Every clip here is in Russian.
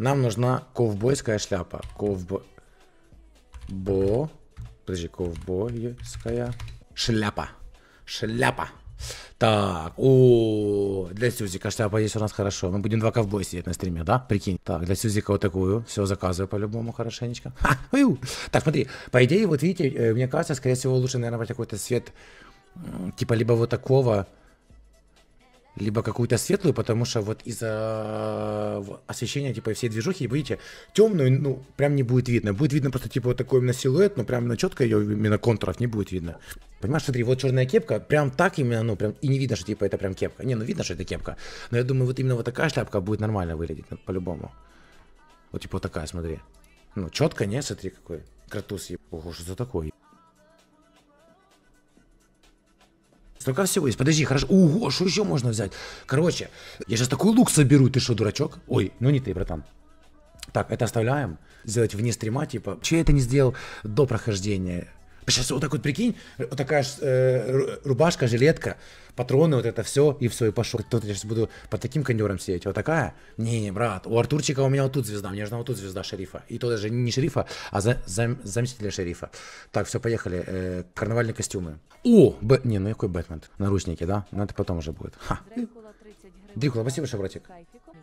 Нам нужна ковбойская шляпа. Ковбойская шляпа. Шляпа. Так, для Сюзика шляпа есть у нас, хорошо. Мы будем два ковбоя сидеть на стриме, да? Прикинь. Так, для Сюзика вот такую. Все, заказываю по-любому хорошенечко. Ха, так, смотри, по идее, вот видите, мне кажется, скорее всего, лучше, наверное, брать какой-то цвет, типа, либо вот такого, либо какую-то светлую, потому что вот из-за освещения, типа, всей движухи, видите, темную, ну, прям не будет видно. Будет видно просто, типа, вот такой именно силуэт, но прям четко ее именно контуров не будет видно. Понимаешь, смотри, вот черная кепка, прям так именно, ну, прям, и не видно, что, типа, это прям кепка. Не, ну, видно, что это кепка. Но я думаю, вот именно вот такая шляпка будет нормально выглядеть, ну, по-любому. Вот, типа, вот такая, смотри. Ну, четко, не, смотри, какой кратус. Ого, что за такое? Столько всего есть. Подожди, хорошо. Ого, что еще можно взять? Короче, я сейчас такой лук соберу. Ты что, дурачок? Ой, ну не ты, братан. Так, это оставляем. Сделать вне стрима, типа. Че я это не сделал до прохождения? Сейчас вот так вот прикинь. Вот такая рубашка, жилетка, патроны, вот это все. И все, и пошел. Тут я сейчас буду под таким кондером сидеть. Вот такая? Не, брат. У Артурчика у меня вот тут звезда. Мне нужна вот тут звезда шерифа. И то даже не шерифа, а заместителя шерифа. Так, все, поехали. Карнавальные костюмы. О, не, ну какой Бэтмен? Наручники, да? Но это потом уже будет. Ха. Дрикула, спасибо, шевратик.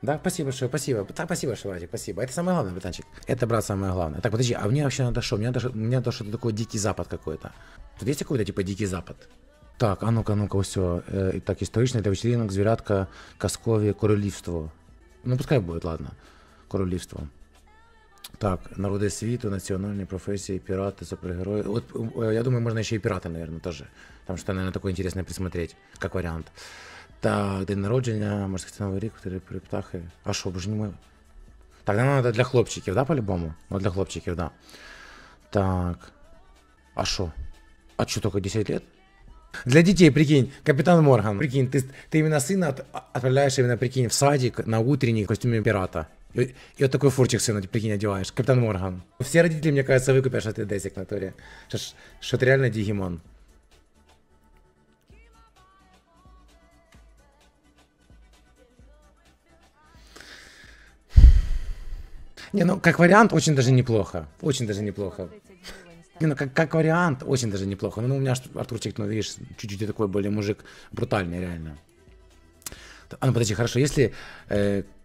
Да, спасибо, что, спасибо. Так, спасибо, шевратик, спасибо. Это самое главное, братанчик. Это, брат, самое главное. Так, подожди, а мне вообще надо что? Мне надо что-то такое дикий запад какой-то. Тут есть какой-то типа дикий запад? Так, а ну-ка, все. Так, исторично, для вечеринок, зверятка, косковье, королевство. Ну, пускай будет, ладно. Королевство. Так, народы свиту, национальные профессии, пираты, супергерои. Вот, я думаю, можно еще и пираты, наверное, тоже. Потому что, наверное, такое интересное присмотреть, как вариант. Так, день народження, може сказати новий рік, три птахи. А що, боже не мой? Так, нам надо для хлопчиків, да, по-любому? Ну, для хлопчиків, да. Так. А що? А що, только 10 лет? Для детей, прикинь, Капитан Морган. Прикинь, ты именно сына отправляешь, именно, прикинь, в садик на утренний в костюме пирата. И вот такой фурчик сына, прикинь, одеваешь. Капитан Морган. Все родители, мне кажется, выкупят, что ты десик на туре. Что ты реально Дигимон. Не, ну как вариант очень даже неплохо. Очень даже неплохо. Не, ну как вариант очень даже неплохо. Ну у меня Артурчик, ну видишь, чуть-чуть такой более мужик брутальный реально. А ну подожди, хорошо, если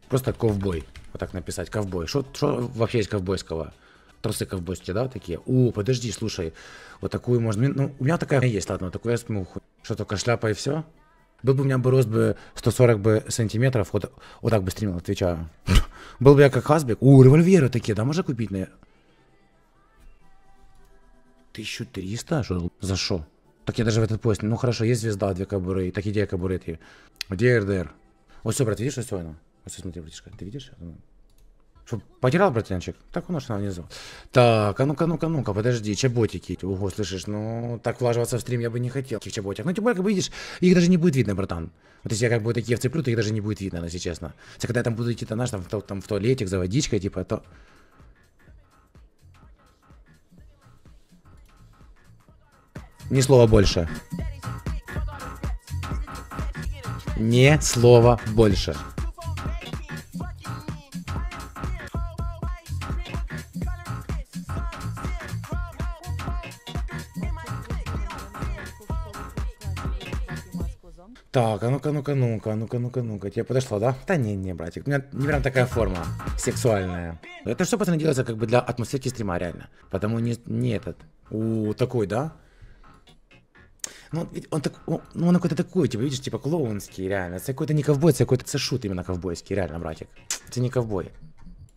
просто ковбой, вот так написать, ковбой. Что вообще есть ковбойского? Трусы ковбойские, да, вот такие? О, подожди, слушай, вот такую можно, ну у меня такая есть, ладно, вот такую я смогу. Что только шляпа и все? Был бы у меня бы рост бы 140 бы сантиметров, вот так бы стримил, отвечаю. Был бы я как Хазбик. О, револьверы такие, да, можно купить? 1300? Шо? За шо? Так я даже в этот поезд. Ну хорошо, есть звезда, две кобуры, так идея кобуры эти. Где РДР? Вот все, брат, видишь, что сегодня? Вот все, смотри, братишка, ты видишь? Что, потерял, братянчик? Так у нас там внизу. Так, а ну-ка, ну-ка, ну-ка, подожди, чеботики. Ого, слышишь, ну так влаживаться в стрим я бы не хотел. Каких чеботиков? Ну, тем более, как бы видишь, их даже не будет видно, братан. Вот если я как бы такие вцеплю, то их даже не будет видно, если честно. Хотя когда я там буду идти, то наш, там в туалетик за водичкой, типа, то... Ни слова больше. Ни слова больше. Так, а ну-ка, ну-ка, ну-ка, ну-ка, ну-ка, ну-ка, тебе подошло, да? Да не, братик, у меня не прям такая форма сексуальная. Это что, пацаны, делается как бы для атмосферки стрима, реально. Потому не этот. У такой, да? Ну, он какой-то такой, типа, видишь, типа клоунский, реально. Это какой-то не ковбой, это какой-то цешут именно ковбойский, реально, братик. Это не ковбой.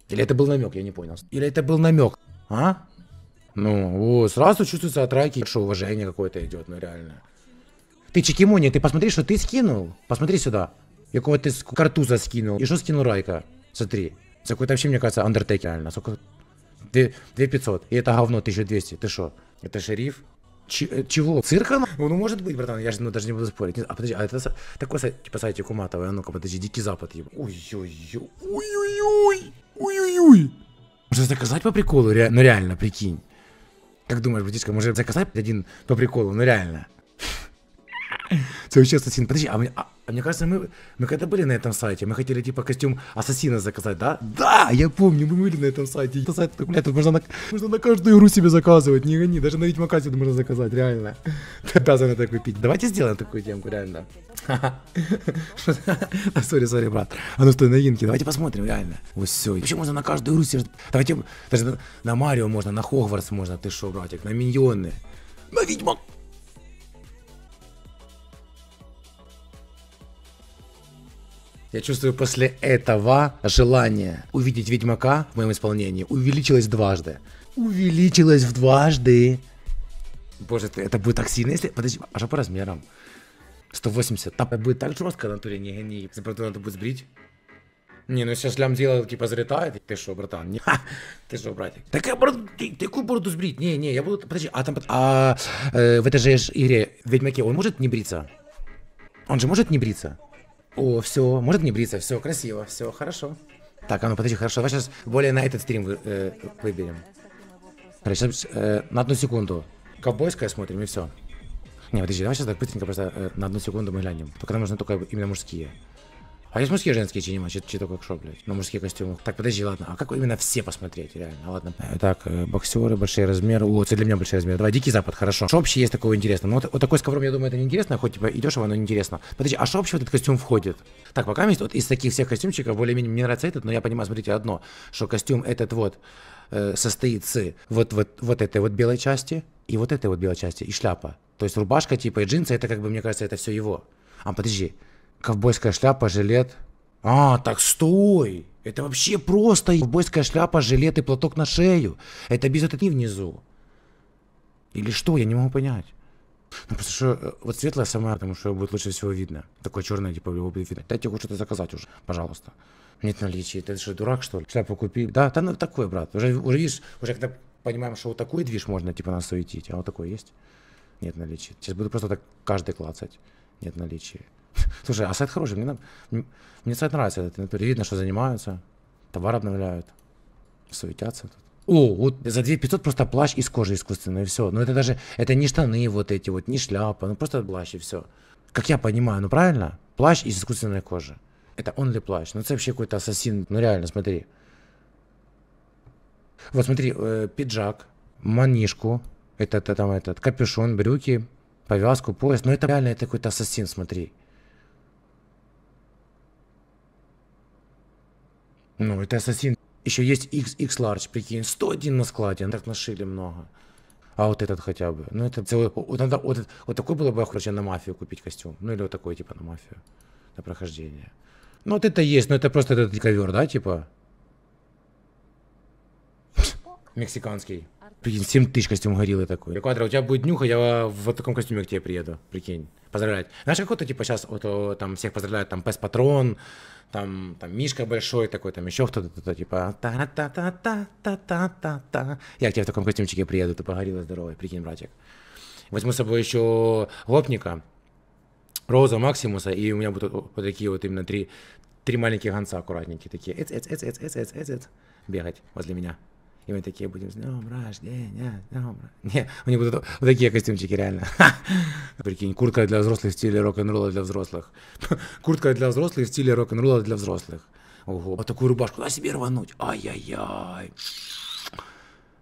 Или это был намек, я не понял. Или это был намек, а? Ну, о, сразу чувствуется от раки, что уважение какое-то идет, ну реально. Ты, Чикимони, ты посмотри, что ты скинул. Посмотри сюда. Какого ты картуза скинул. И что скинул Райка? Смотри. За какой-то вообще, мне кажется, Undertake реально. Сколько? 2500. И это говно 1200. Ты что? Это шериф? Чего? Цирка? Ну, может быть, братан. Я же даже не буду спорить. А подожди, а это такой сайт, типа сайт Куматовой. А ну-ка, подожди, дикий запад. Ой-ой-ой. Ой-ой-ой. Ой-ой-ой. Можно заказать по приколу? Ну, реально, прикинь. Как думаешь, братишка, может заказать один по приколу? Ну, реально. Все, еще ассасин. Подожди, а мне кажется, мы когда были на этом сайте, мы хотели типа костюм ассасина заказать, да? Да, я помню, мы были на этом сайте. Это сайт, блядь, тут можно на каждую игру себе заказывать, не гони. Даже на Ведьмака сюда можно заказать, реально. Ты обязан это купить. Давайте сделаем такую темку, реально. Сори, брат. А ну стой, новинки, давайте посмотрим, реально. Вот все. Вообще можно на каждую игру себе... Давайте, даже на Марио можно, на Хогвартс можно, ты шо, братик, на Миньоны. На Ведьмак. Я чувствую, после этого желание увидеть Ведьмака в моем исполнении увеличилось дважды. Увеличилось в дважды. Боже, это будет так сильно, если... Подожди, а что по размерам? 180. Там будет так жестко, натуре, не гони. Зато надо будет сбрить. Не, ну сейчас лям делал, типа, залетает. Ты шо, братан? Не, ха, ты шо, братик? Так я бороду, такую бороду сбрить? Не, я буду... Подожди, а там... в этой же игре Ведьмаке он может не бриться? Он же может не бриться? О, все, может не бриться, все, красиво, все, хорошо. Так, а ну подожди, хорошо, давай сейчас более на этот стрим выберем. Короче, сейчас на 1 секунду. Ковбойское смотрим и все. Не, подожди, давай сейчас так быстренько просто на 1 секунду мы глянем. Только нам нужны только именно мужские. А есть мужские, женские, че нема, че только шо, блядь. Ну, мужские костюмы. Так, подожди, ладно, а как именно все посмотреть, реально, ладно. Так, боксеры, большие размеры, о, это для меня большие размеры. Давай, Дикий Запад, хорошо. Что вообще есть такого интересного? Ну, вот такой с ковром, я думаю, это неинтересно, хоть, типа, и дешево, но неинтересно. Подожди, а что вообще в этот костюм входит? Так, пока есть, вот из таких всех костюмчиков, более-менее мне нравится этот, но я понимаю, смотрите, одно, что костюм этот вот состоит с вот этой вот белой части и вот этой вот белой части, и шляпа. То есть рубашка, типа, и джинсы, это, как бы, мне кажется, это все его. А, подожди. Ковбойская шляпа, жилет. А, так стой! Это вообще просто ковбойская шляпа, жилет и платок на шею. Это без этого внизу. Или что? Я не могу понять. Ну просто что, вот светлая сама, потому что будет лучше всего видно. Такое черное, типа, его будет видно. Дайте хоть что-то заказать уже, пожалуйста. Нет наличия. Ты что, дурак, что ли? Шляпу купи. Да, там такой, брат. Уже видишь, уже когда понимаем, что вот такой движ можно, типа, нас суетить. А вот такой есть? Нет наличия. Сейчас буду просто так каждый клацать. Нет наличия. Слушай, а сайт хороший, мне сайт нравится этот, видно, что занимаются, товар обновляют, суетятся тут. О, вот за 2500 просто плащ из кожи искусственной, и все. Но это даже, это не штаны вот эти вот, не шляпа, ну просто плащ и все. Как я понимаю, ну правильно? Плащ из искусственной кожи. Это only плащ, ну это вообще какой-то ассасин, ну реально, смотри. Вот смотри, пиджак, манишку, этот, капюшон, брюки, повязку, пояс, ну это реально это какой-то ассасин, смотри. Ну, это ассасин. Еще есть XX Large, прикинь, 101 на складе, так нашили много. А вот этот хотя бы, ну это целый, вот такой было бы, короче, на мафию купить костюм, ну или вот такой, типа, на мафию, на прохождение. Ну вот это есть, но это просто этот ковер, да, типа? Мексиканский. Прикинь, 7000 костюм гориллы такой. Квадро, у тебя будет днюха, я в таком костюме к тебе приеду, прикинь. Поздравлять. Знаешь, какой-то, типа, сейчас вот там всех поздравляют, там, Пес Патрон, там Мишка большой такой, там еще кто-то, типа, та-та-та-та-та-та-та-та. Я к тебе в таком костюмчике приеду, ты погорила здоровый, прикинь, братик. Возьму с собой еще Лопника, Роза, Максимуса, и у меня будут вот такие вот именно три маленьких гонца аккуратненькие, такие, бегать возле меня. И мы такие будем с днем рождения, не, у них будут вот такие костюмчики, реально. Прикинь, куртка для взрослых в стиле рок-н-ролла для взрослых. Куртка для взрослых в стиле рок-н-ролла для взрослых. Ого, вот такую рубашку, да, себе рвануть. Ай-яй-яй.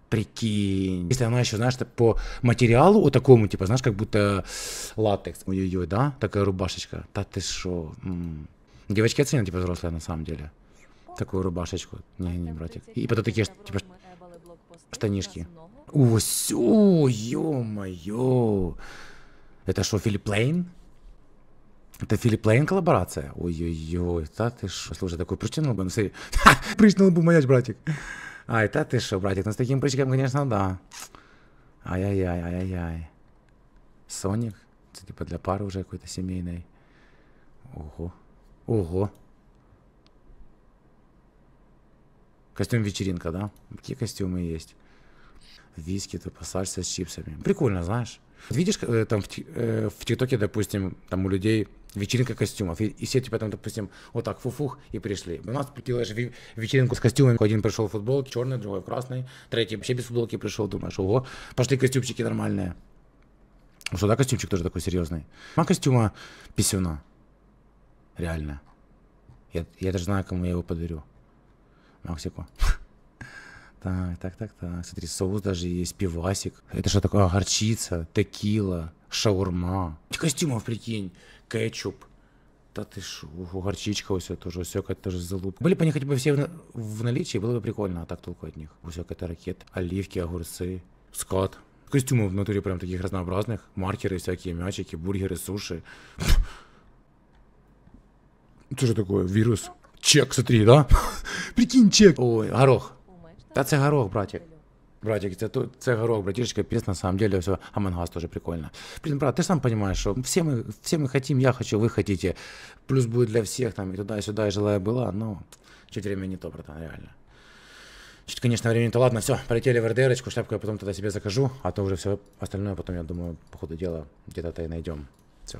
Прикинь. Если она еще, знаешь, по материалу вот такому, типа, знаешь, как будто латекс. Ой-ой-ой, да? Такая рубашечка. Да ты шо? Девочки оценят, типа, взрослые, на самом деле. Такую рубашечку. Не, братик. И потом такие, типа, штанишки. О, все, ё-моё. Это что, Филипп Лейн? Это Филипп Лейн коллаборация? Ой-ой-ой, да ты шо. Слушай, такой прыщнул бы, ну смотри. Прыщнул бы, маяч, братик. Ай, да ты шо, братик, ну с таким прыщиком, конечно, да. Ай-яй-яй, ай-яй-яй. Соник, это типа для пары уже какой-то семейной. Ого, ого. Костюм вечеринка, да? Какие костюмы есть? Виски, типа, сальса с чипсами. Прикольно, знаешь. Видишь, там в ТикТоке, допустим, там у людей вечеринка костюмов. И все, типа, там, допустим, вот так фуфух и пришли. У нас делаешь вечеринку с костюмами. Один пришел в футболке, черный, другой в красный. Третий вообще без футболки пришел, думаешь, ого, пошли костюмчики нормальные. Ну что, да, костюмчик тоже такой серьезный. Ма костюма писюна. Реально. Я даже знаю, кому я его подарю. Максику. Так. Смотри, соус даже есть, пивасик. Это что такое? Горчица, текила, шаурма. Костюмов, прикинь. Кетчуп. Да ты ж, горчичка, усёк, это тоже залуп. Были бы они хотя бы все в наличии, было бы прикольно, а так толку от них. Усёк, это ракет, оливки, огурцы, скат. Костюмы в натуре прям таких разнообразных. Маркеры всякие, мячики, бургеры, суши. Это же такое, вирус. Чек, смотри, да? Прикинь, чек. Ой, горох. Да це горох, братик. Братик, це горох, братишечка, пес, на самом деле, все. Among Us тоже прикольно. Блин, брат, ты сам понимаешь, что все мы хотим, я хочу, вы хотите. Плюс будет для всех, там, и туда, и сюда, и желая была, но чуть время не то, братан, реально. Чуть, конечно, времени то ладно, все, полетели в РДРочку, шляпку я потом тогда себе закажу, а то уже все остальное потом, я думаю, по ходу дела где-то и найдем. Все.